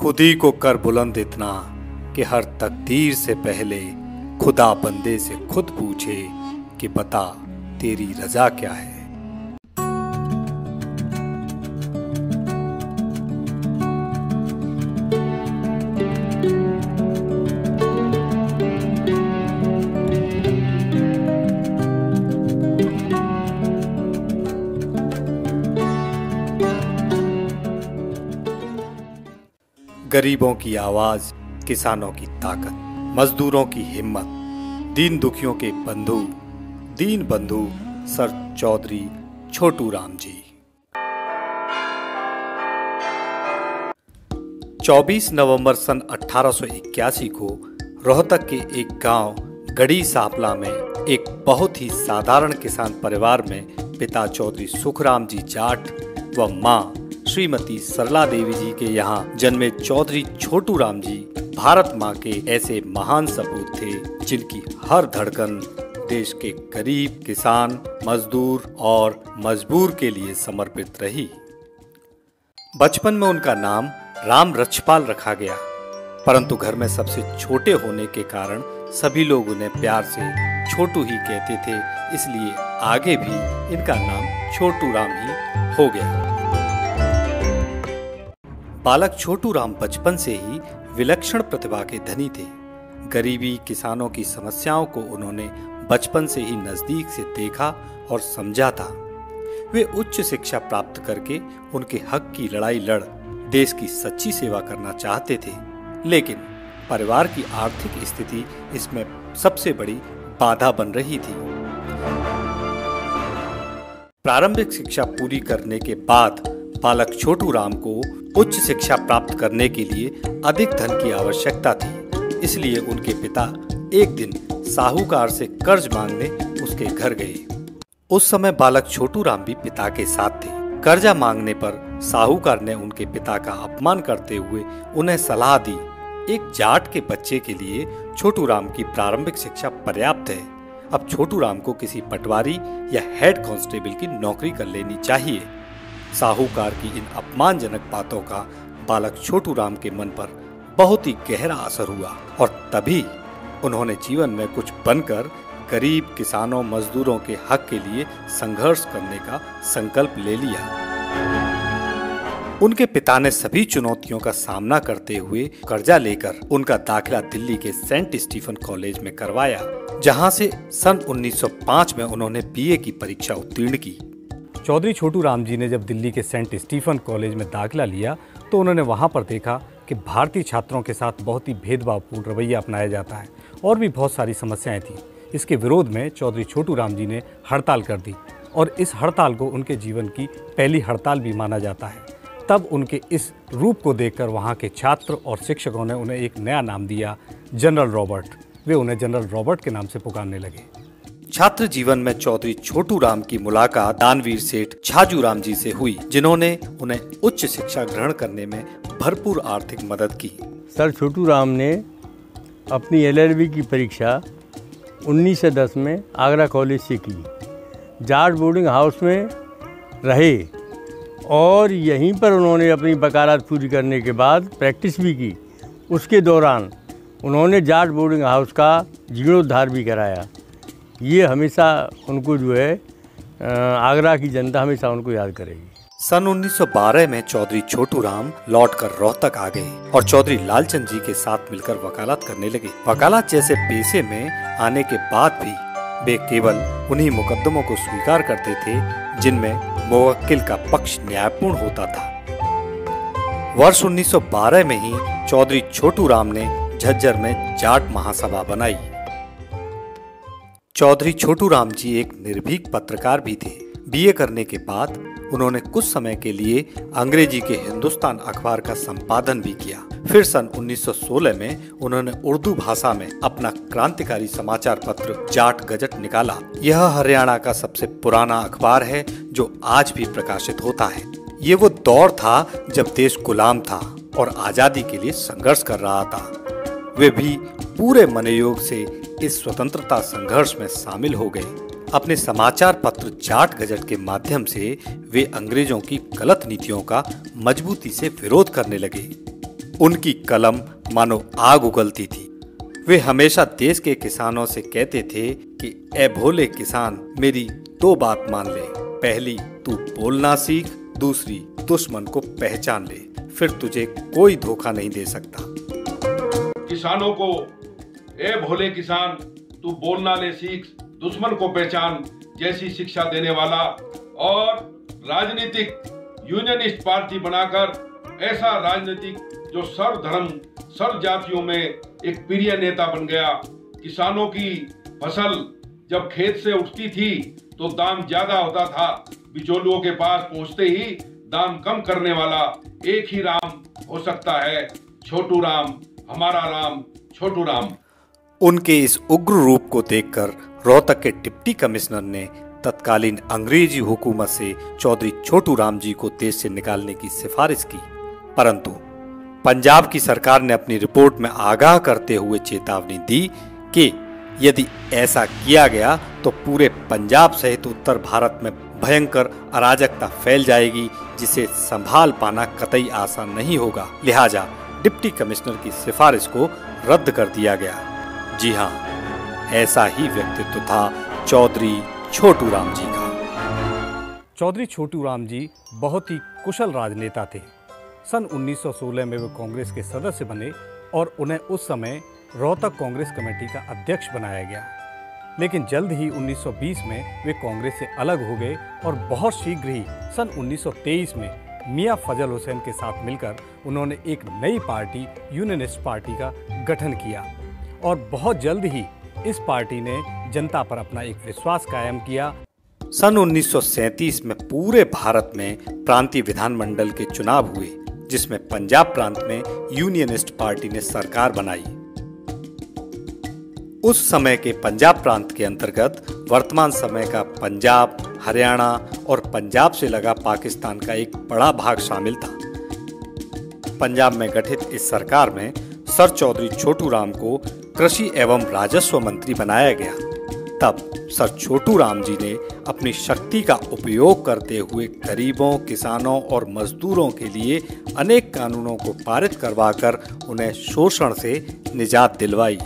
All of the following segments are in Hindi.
खुद ही को कर बुलंद इतना कि हर तकदीर से पहले खुदा बंदे से खुद पूछे कि बता तेरी रजा क्या है। गरीबों की आवाज, किसानों की ताकत, मजदूरों की हिम्मत, दीन दुखियों के बंधु, दीन बंधु सर चौधरी छोटू राम जी। 24 नवंबर सन 1881 को रोहतक के एक गांव गढ़ी सापला में एक बहुत ही साधारण किसान परिवार में पिता चौधरी सुखराम जी जाट व माँ श्रीमती सरला देवी जी के यहाँ जन्मे चौधरी छोटू राम जी भारत माँ के ऐसे महान सपूत थे जिनकी हर धड़कन देश के गरीब, किसान, मजदूर और मजबूर के लिए समर्पित रही। बचपन में उनका नाम राम रचपाल रखा गया, परंतु घर में सबसे छोटे होने के कारण सभी लोग उन्हें प्यार से छोटू ही कहते थे, इसलिए आगे भी इनका नाम छोटू राम ही हो गया। बालक छोटू राम बचपन से ही विलक्षण प्रतिभा के धनी थे। गरीबी, किसानों की समस्याओं को उन्होंने बचपन से ही नजदीक से देखा और समझा था। वे उच्च शिक्षा प्राप्त करके उनके हक की लड़ाई लड़ देश की सच्ची सेवा करना चाहते थे, लेकिन परिवार की आर्थिक स्थिति इसमें सबसे बड़ी बाधा बन रही थी। प्रारंभिक शिक्षा पूरी करने के बाद बालक छोटू राम को उच्च शिक्षा प्राप्त करने के लिए अधिक धन की आवश्यकता थी, इसलिए उनके पिता एक दिन साहूकार से कर्ज मांगने उसके घर गए। उस समय बालक छोटू राम भी पिता के साथ थे। कर्जा मांगने पर साहूकार ने उनके पिता का अपमान करते हुए उन्हें सलाह दी, एक जाट के बच्चे के लिए छोटू राम की प्रारंभिक शिक्षा पर्याप्त है। अब छोटू राम को किसी पटवारी या हेड कांस्टेबल की नौकरी कर लेनी चाहिए। साहूकार की इन अपमानजनक बातों का बालक छोटू राम के मन पर बहुत ही गहरा असर हुआ और तभी उन्होंने जीवन में कुछ बनकर गरीब, किसानों, मजदूरों के हक के लिए संघर्ष करने का संकल्प ले लिया। उनके पिता ने सभी चुनौतियों का सामना करते हुए कर्जा लेकर उनका दाखिला दिल्ली के सेंट स्टीफन कॉलेज में करवाया, जहां से सन 1905 में उन्होंने BA की परीक्षा उत्तीर्ण की। चौधरी छोटू राम जी ने जब दिल्ली के सेंट स्टीफन कॉलेज में दाखिला लिया तो उन्होंने वहाँ पर देखा कि भारतीय छात्रों के साथ बहुत ही भेदभावपूर्ण रवैया अपनाया जाता है और भी बहुत सारी समस्याएं थीं। इसके विरोध में चौधरी छोटू राम जी ने हड़ताल कर दी और इस हड़ताल को उनके जीवन की पहली हड़ताल भी माना जाता है। तब उनके इस रूप को देखकर वहाँ के छात्र और शिक्षकों ने उन्हें एक नया नाम दिया, जनरल रॉबर्ट। वे उन्हें जनरल रॉबर्ट के नाम से पुकारने लगे। छात्र जीवन में चौधरी छोटू राम की मुलाकात दानवीर सेठ छाजू राम जी से हुई, जिन्होंने उन्हें उच्च शिक्षा ग्रहण करने में भरपूर आर्थिक मदद की। सर छोटू राम ने अपनी LLB की परीक्षा 1910 में आगरा कॉलेज से की। जाट बोर्डिंग हाउस में रहे और यहीं पर उन्होंने अपनी बकारात पूरी करने के बाद प्रैक्टिस भी की। उसके दौरान उन्होंने जाट बोर्डिंग हाउस का जीर्णोद्धार भी कराया। ये हमेशा उनको जो है आगरा की जनता हमेशा उनको याद करेगी। सन 1912 में चौधरी छोटू राम लौटकर रोहतक आ गए और चौधरी लालचंद जी के साथ मिलकर वकालत करने लगे। वकालत जैसे पेशे में आने के बाद भी वे केवल उन्हीं मुकदमों को स्वीकार करते थे जिनमें मुवक्किल का पक्ष न्यायपूर्ण होता था। वर्ष 1912 में ही चौधरी छोटू राम ने झज्जर में जाट महासभा बनाई। चौधरी छोटू राम जी एक निर्भीक पत्रकार भी थे। BA करने के बाद उन्होंने कुछ समय के लिए अंग्रेजी के हिंदुस्तान अखबार का संपादन भी किया। फिर सन 1916 में उन्होंने उर्दू भाषा में अपना क्रांतिकारी समाचार पत्र जाट गजट निकाला। यह हरियाणा का सबसे पुराना अखबार है जो आज भी प्रकाशित होता है। ये वो दौर था जब देश गुलाम था और आजादी के लिए संघर्ष कर रहा था। वे भी पूरे मनोयोग से इस स्वतंत्रता संघर्ष में शामिल हो गए। अपने समाचार पत्र जाट गजट के माध्यम से वे अंग्रेजों की गलत नीतियों का मजबूती से विरोध करने लगे। उनकी कलम मानो आग उगलती थी। वे हमेशा देश के किसानों से कहते थे कि ए भोले किसान, मेरी दो बात मान ले, पहली तू बोलना सीख, दूसरी दुश्मन को पहचान ले, फिर तुझे कोई धोखा नहीं दे सकता। किसानों को ए भोले किसान, तू बोलना ले सीख, दुश्मन को पहचान जैसी शिक्षा देने वाला और राजनीतिक यूनियनिस्ट पार्टी बनाकर ऐसा राजनीतिक जो सर्व धर्म सर्व जातियों में एक प्रिय नेता बन गया। किसानों की फसल जब खेत से उठती थी तो दाम ज्यादा होता था, बिचौलियों के पास पहुंचते ही दाम कम करने वाला एक ही राम हो सकता है, छोटू राम, हमारा राम छोटू राम। उनके इस उग्र रूप को देखकर रोहतक के डिप्टी कमिश्नर ने तत्कालीन अंग्रेजी हुकूमत से चौधरी छोटू राम जी को देश से निकालने की सिफारिश की, परंतु पंजाब की सरकार ने अपनी रिपोर्ट में आगाह करते हुए चेतावनी दी कि यदि ऐसा किया गया तो पूरे पंजाब सहित उत्तर भारत में भयंकर अराजकता फैल जाएगी, जिसे संभाल पाना कतई आसान नहीं होगा। लिहाजा डिप्टी कमिश्नर की सिफारिश को रद्द कर दिया गया। जी हाँ, ऐसा ही व्यक्तित्व था चौधरी छोटू राम जी का। चौधरी छोटू राम जी बहुत ही कुशल राजनेता थे। सन 1916 में वे कांग्रेस के सदस्य बने और उन्हें उस समय रोहतक कांग्रेस कमेटी का अध्यक्ष बनाया गया, लेकिन जल्द ही 1920 में वे कांग्रेस से अलग हो गए और बहुत शीघ्र ही सन 1923 में मियां फजल हुसैन के साथ मिलकर उन्होंने एक नई पार्टी यूनियनिस्ट पार्टी का गठन किया और बहुत जल्द ही इस पार्टी ने जनता पर अपना एक विश्वास कायम किया। सन 1937 में पूरे भारत में प्रांतीय विधानमंडल के चुनाव हुए, जिसमें पंजाब प्रांत में यूनियनिस्ट पार्टी ने सरकार बनाई। उस समय के पंजाब प्रांत के अंतर्गत वर्तमान समय का पंजाब, हरियाणा और पंजाब से लगा पाकिस्तान का एक बड़ा भाग शामिल था। पंजाब में गठित इस सरकार में सर चौधरी छोटू राम को कृषि एवं राजस्व मंत्री बनाया गया। तब सर छोटू राम जी ने अपनी शक्ति का उपयोग करते हुए गरीबों, किसानों और मजदूरों के लिए अनेक कानूनों को पारित करवाकर उन्हें शोषण से निजात दिलवाई।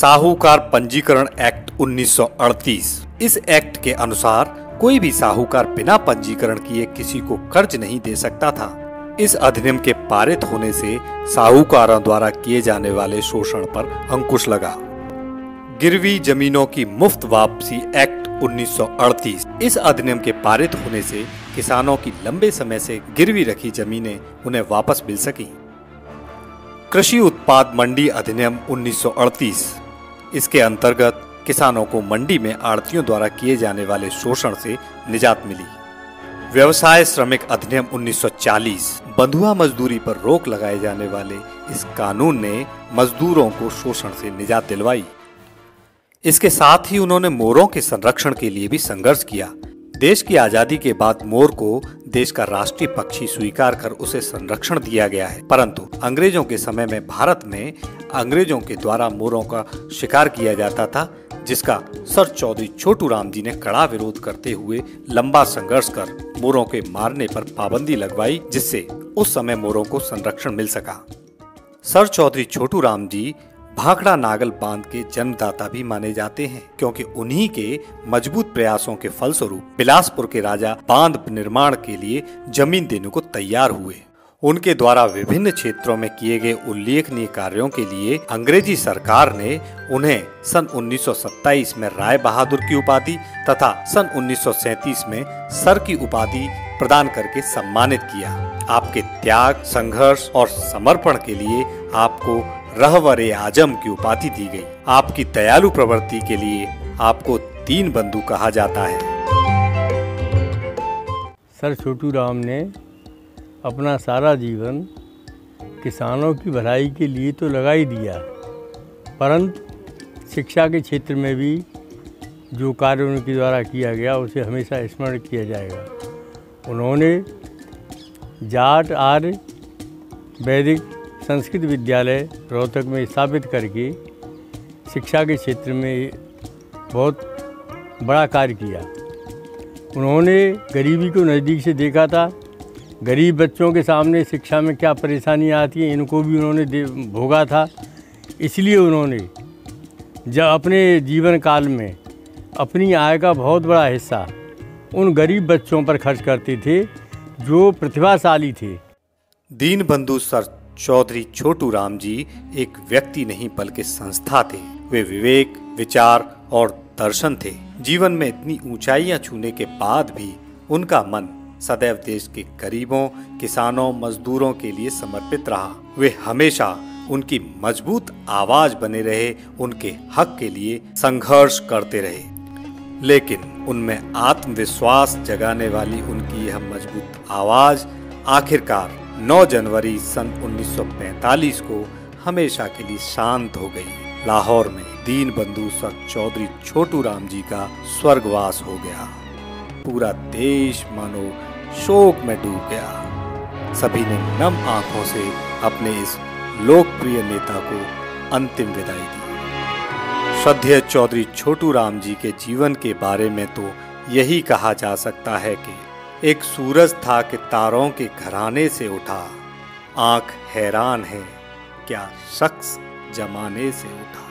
साहूकार पंजीकरण एक्ट 1938। इस एक्ट के अनुसार कोई भी साहूकार बिना पंजीकरण किए किसी को कर्ज नहीं दे सकता था। इस अधिनियम के पारित होने से साहूकारों द्वारा किए जाने वाले शोषण पर अंकुश लगा। गिरवी जमीनों की मुफ्त वापसी एक्ट 1938। इस अधिनियम के पारित होने से किसानों की लंबे समय से गिरवी रखी जमीनें उन्हें वापस मिल सकी। कृषि उत्पाद मंडी अधिनियम 1938। इसके अंतर्गत किसानों को मंडी में आढ़तियों द्वारा किए जाने वाले शोषण से निजात मिली। व्यवसाय श्रमिक अधिनियम 1940। बंधुआ मजदूरी पर रोक लगाए जाने वाले इस कानून ने मजदूरों को शोषण से निजात दिलवाई। इसके साथ ही उन्होंने मोरों के संरक्षण के लिए भी संघर्ष किया। देश की आजादी के बाद मोर को देश का राष्ट्रीय पक्षी स्वीकार कर उसे संरक्षण दिया गया है, परंतु अंग्रेजों के समय में भारत में अंग्रेजों के द्वारा मोरों का शिकार किया जाता था, जिसका सर चौधरी छोटू राम जी ने कड़ा विरोध करते हुए लंबा संघर्ष कर मोरों के मारने पर पाबंदी लगवाई, जिससे उस समय मोरों को संरक्षण मिल सका। सर चौधरी छोटू राम जी भाखड़ा नागल बांध के जन्मदाता भी माने जाते हैं, क्योंकि उन्हीं के मजबूत प्रयासों के फलस्वरूप बिलासपुर के राजा बांध निर्माण के लिए जमीन देने को तैयार हुए। उनके द्वारा विभिन्न क्षेत्रों में किए गए उल्लेखनीय कार्यों के लिए अंग्रेजी सरकार ने उन्हें सन 1927 में राय बहादुर की उपाधि तथा सन 1937 में सर की उपाधि प्रदान करके सम्मानित किया। आपके त्याग, संघर्ष और समर्पण के लिए आपको रहबर ए आजम की उपाधि दी गई। आपकी दयालु प्रवृत्ति के लिए आपको दीन बंधु कहा जाता है। सर छोटू राम ने अपना सारा जीवन किसानों की भलाई के लिए तो लगा ही दिया, परंतु शिक्षा के क्षेत्र में भी जो कार्य उनके द्वारा किया गया उसे हमेशा स्मरण किया जाएगा। उन्होंने जाट आर्य वैदिक संस्कृत विद्यालय रोहतक में स्थापित करके शिक्षा के क्षेत्र में बहुत बड़ा कार्य किया। उन्होंने गरीबी को नज़दीक से देखा था, गरीब बच्चों के सामने शिक्षा में क्या परेशानियां आती हैं, इनको भी उन्होंने भोगा था। इसलिए उन्होंने जब अपने जीवन काल में अपनी आय का बहुत बड़ा हिस्सा उन गरीब बच्चों पर खर्च करते थे जो प्रतिभाशाली थे। दीन बंधु सर चौधरी छोटू राम जी एक व्यक्ति नहीं बल्कि संस्था थे। वे विवेक, विचार और दर्शन थे। जीवन में इतनी ऊंचाइयां छूने के बाद भी उनका मन सदैव देश के गरीबों, किसानों, मजदूरों के लिए समर्पित रहा। वे हमेशा उनकी मजबूत आवाज बने रहे, उनके हक के लिए संघर्ष करते रहे। लेकिन उनमें आत्मविश्वास जगाने वाली उनकी यह मजबूत आवाज आखिरकार 9 जनवरी सन 1945 को हमेशा के लिए शांत हो गई। लाहौर में दीन बंधु सर चौधरी छोटू राम जी का स्वर्गवास हो गया। पूरा देश मानो शोक में डूब गया। सभी ने नम आंखों से अपने इस लोकप्रिय नेता को अंतिम विदाई दी। श्रद्धेय चौधरी छोटू राम जी के जीवन के बारे में तो यही कहा जा सकता है कि एक सूरज था कि तारों के घराने से उठा, आंख हैरान है क्या शख्स जमाने से उठा।